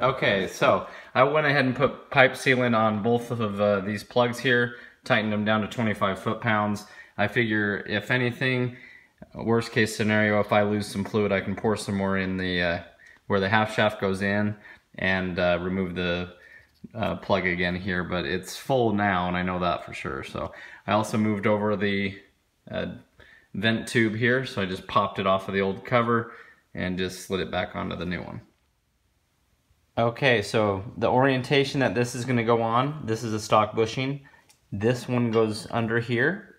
Okay, so I went ahead and put pipe sealant on both of these plugs here, tightened them down to 25 foot-pounds. I figure if anything, worst case scenario, if I lose some fluid, I can pour some more in the where the half shaft goes in and remove the plug again here, but it's full now and I know that for sure. So I also moved over the vent tube here, so I just popped it off of the old cover and just slid it back onto the new one. Okay, so the orientation that this is going to go on, this is a stock bushing. This one goes under here.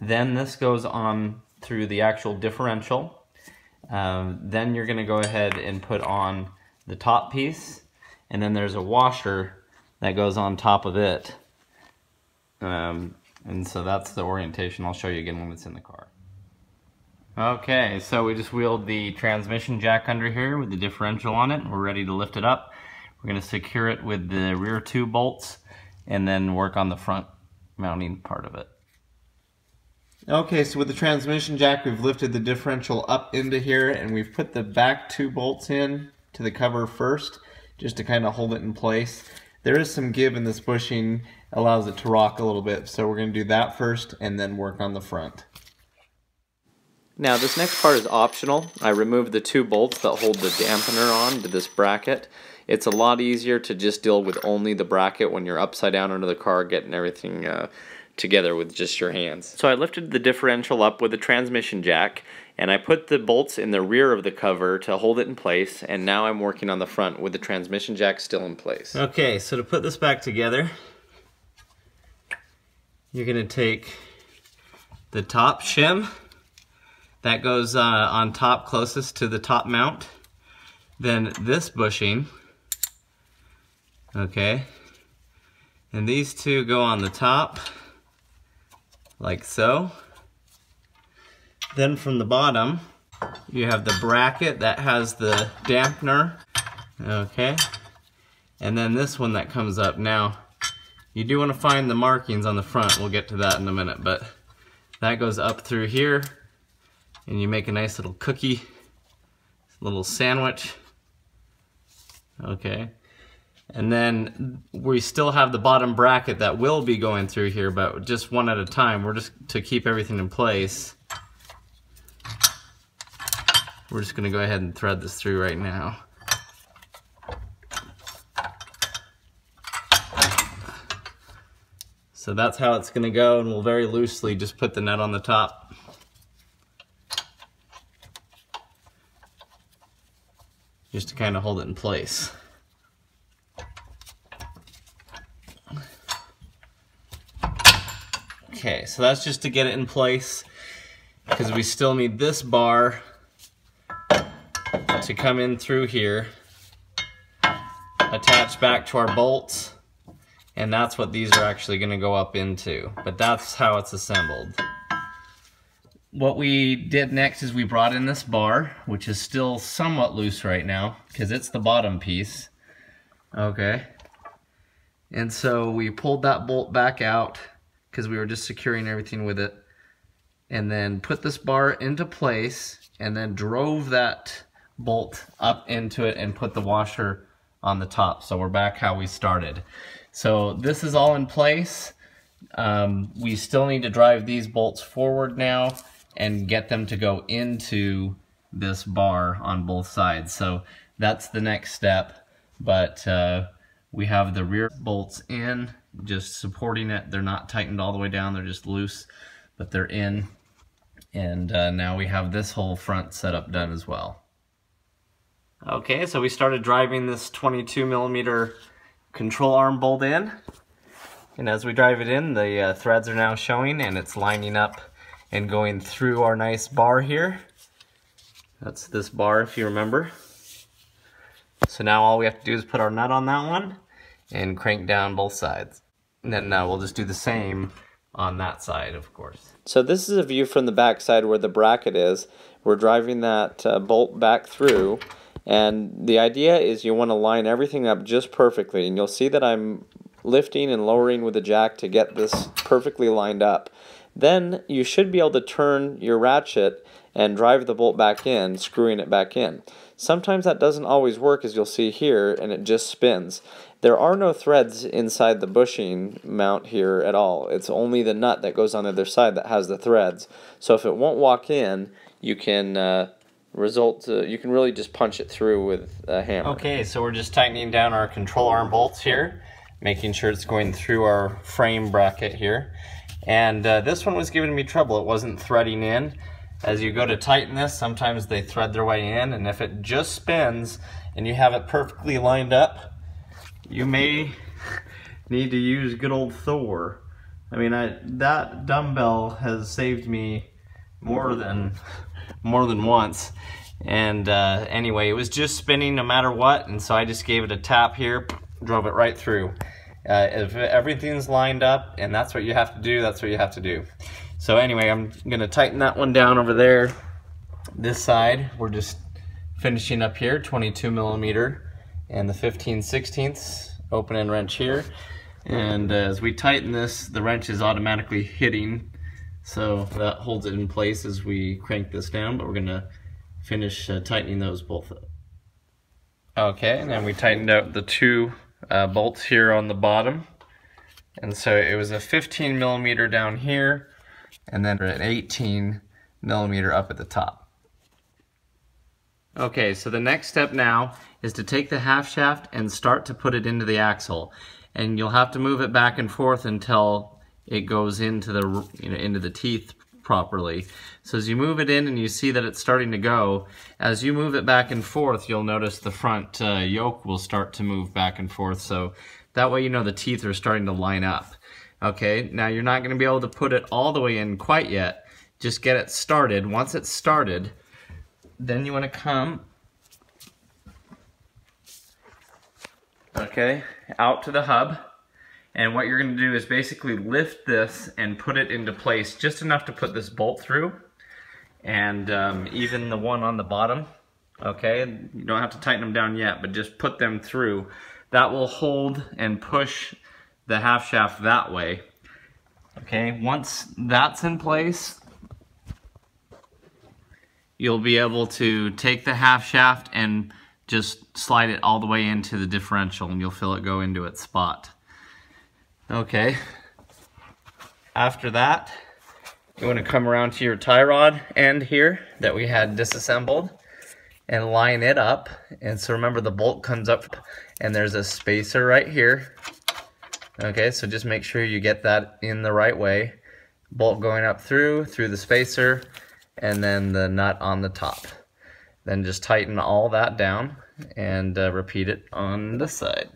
Then this goes on through the actual differential. Then you're going to go ahead and put on the top piece. And then there's a washer that goes on top of it. And so that's the orientation. I'll show you again when it's in the car. Okay, so we just wheeled the transmission jack under here with the differential on it. We're ready to lift it up. We're going to secure it with the rear two bolts and then work on the front mounting part of it. Okay, so with the transmission jack, we've lifted the differential up into here and we've put the back two bolts in to the cover first just to kind of hold it in place. There is some give in this bushing, allows it to rock a little bit, so we're going to do that first and then work on the front. Now this next part is optional. I removed the two bolts that hold the dampener on to this bracket. It's a lot easier to just deal with only the bracket when you're upside down under the car getting everything together with just your hands. So I lifted the differential up with a transmission jack and I put the bolts in the rear of the cover to hold it in place, and now I'm working on the front with the transmission jack still in place. Okay, so to put this back together, you're gonna take the top shim. That goes on top closest to the top mount. Then this bushing, okay, and these two go on the top, like so. Then from the bottom, you have the bracket that has the dampener, okay, and then this one that comes up. Now, you do want to find the markings on the front, we'll get to that in a minute, but that goes up through here. And you make a nice little cookie, little sandwich. Okay. And then we still have the bottom bracket that will be going through here, but just one at a time. We're just to keep everything in place. We're just gonna go ahead and thread this through right now. So that's how it's gonna go, and we'll very loosely just put the nut on the top. Just to kind of hold it in place. Okay, so that's just to get it in place because we still need this bar to come in through here, attach back to our bolts, and that's what these are actually going to go up into, but that's how it's assembled. What we did next is we brought in this bar, which is still somewhat loose right now because it's the bottom piece. Okay. And so we pulled that bolt back out because we were just securing everything with it, and then put this bar into place and then drove that bolt up into it and put the washer on the top. So we're back how we started. So this is all in place. We still need to drive these bolts forward now and get them to go into this bar on both sides. So that's the next step, but we have the rear bolts in, just supporting it. They're not tightened all the way down, they're just loose, but they're in. And now we have this whole front setup done as well. Okay, so we started driving this 22mm control arm bolt in. And as we drive it in, the threads are now showing and it's lining up and going through our nice bar here. That's this bar, if you remember. So now all we have to do is put our nut on that one and crank down both sides. And then we'll just do the same on that side, of course. So this is a view from the back side where the bracket is. We're driving that bolt back through. And the idea is you want to line everything up just perfectly. And you'll see that I'm lifting and lowering with the jack to get this perfectly lined up. Then you should be able to turn your ratchet and drive the bolt back in, screwing it back in. Sometimes that doesn't always work, as you'll see here, and it just spins. There are no threads inside the bushing mount here at all. It's only the nut that goes on the other side that has the threads. So if it won't walk in, you can you can really just punch it through with a hammer. Okay, so we're just tightening down our control arm bolts here, making sure it's going through our frame bracket here. And this one was giving me trouble. It wasn't threading in. As you go to tighten this, sometimes they thread their way in, and if it just spins and you have it perfectly lined up, you may need to use good old Thor. I mean, that dumbbell has saved me more than once. And anyway, it was just spinning no matter what, and so I just gave it a tap here, drove it right through. If everything's lined up, and that's what you have to do, that's what you have to do. So anyway, I'm going to tighten that one down over there. This side, we're just finishing up here, 22 millimeter, and the 15/16 open end wrench here. And as we tighten this, the wrench is automatically hitting, so that holds it in place as we crank this down, but we're going to finish tightening those both up. Okay, and then we tightened out the two bolts here on the bottom. And so it was a 15 millimeter down here, and then an 18 millimeter up at the top. Okay, so the next step now is to take the half shaft and start to put it into the axle. And you'll have to move it back and forth until it goes into the, into the teeth properly. So as you move it in and you see that it's starting to go, as you move it back and forth, you'll notice the front yoke will start to move back and forth. So that way you know the teeth are starting to line up. Okay, now you're not going to be able to put it all the way in quite yet. Just get it started. Once it's started, then you want to come out to the hub. And what you're going to do is basically lift this and put it into place just enough to put this bolt through. And even the one on the bottom. Okay, you don't have to tighten them down yet, but just put them through. That will hold and push the half shaft that way. Okay, once that's in place, you'll be able to take the half shaft and just slide it all the way into the differential, and you'll feel it go into its spot. Okay, after that, you want to come around to your tie rod end here that we had disassembled and line it up. And so remember, the bolt comes up and there's a spacer right here. Okay, so just make sure you get that in the right way. Bolt going up through the spacer, and then the nut on the top. Then just tighten all that down and repeat it on this side.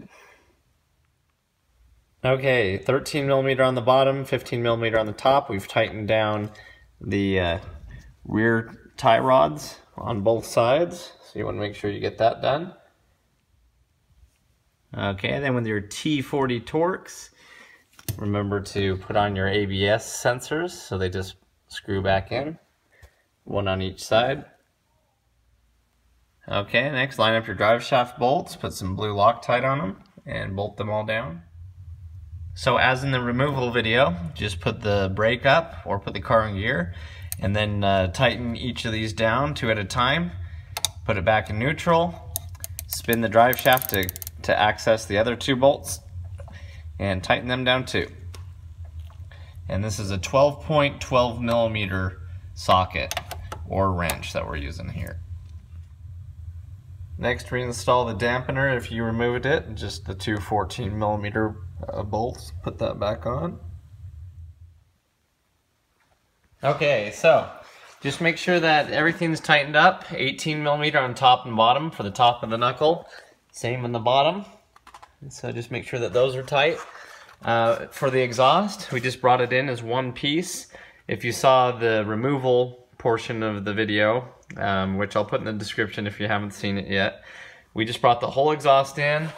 Okay, 13 millimeter on the bottom, 15 millimeter on the top. We've tightened down the rear tie rods on both sides. So you want to make sure you get that done. Okay, and then with your T40 Torx, remember to put on your ABS sensors, so they just screw back in, one on each side. Okay, next, line up your drive shaft bolts, put some blue Loctite on them, and bolt them all down. So as in the removal video, just put the brake up, or put the car in gear, and then tighten each of these down two at a time, put it back in neutral, spin the drive shaft to access the other two bolts, and tighten them down too. And this is a 12.12 millimeter socket or wrench that we're using here. Next, reinstall the dampener if you removed it, just the two 14 millimeter bolts, put that back on. Okay, so just make sure that everything's tightened up, 18 millimeter on top and bottom for the top of the knuckle. Same on the bottom, so just make sure that those are tight. For the exhaust, we just brought it in as one piece. If you saw the removal portion of the video, which I'll put in the description if you haven't seen it yet, we just brought the whole exhaust in.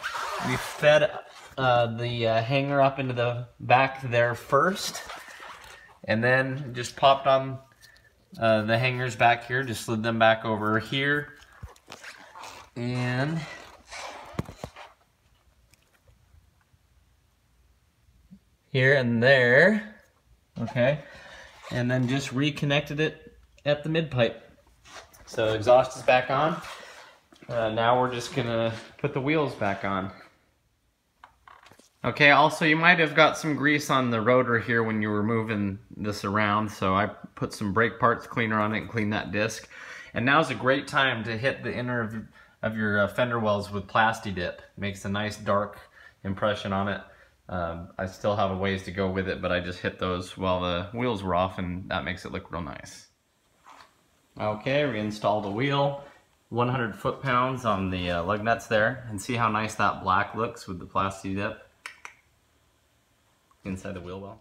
We fed the hanger up into the back there first, and then just popped on the hangers back here, just slid them back over here, and here and there, okay, and then just reconnected it at the mid pipe. So exhaust is back on. Now we're just gonna put the wheels back on. Okay, also you might have got some grease on the rotor here when you were moving this around, so I put some brake parts cleaner on it and cleaned that disc. And now's a great time to hit the inner of your fender wells with Plasti-Dip. Makes a nice dark impression on it. I still have a ways to go with it, but I just hit those while the wheels were off, and that makes it look real nice. Okay, reinstall the wheel. 100 foot-pounds on the lug nuts there, and see how nice that black looks with the Plasti-Dip inside the wheel well.